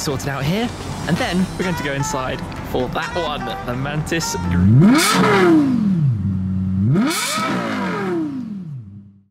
Sorted out here, and then we're going to go inside for that one, the mantis.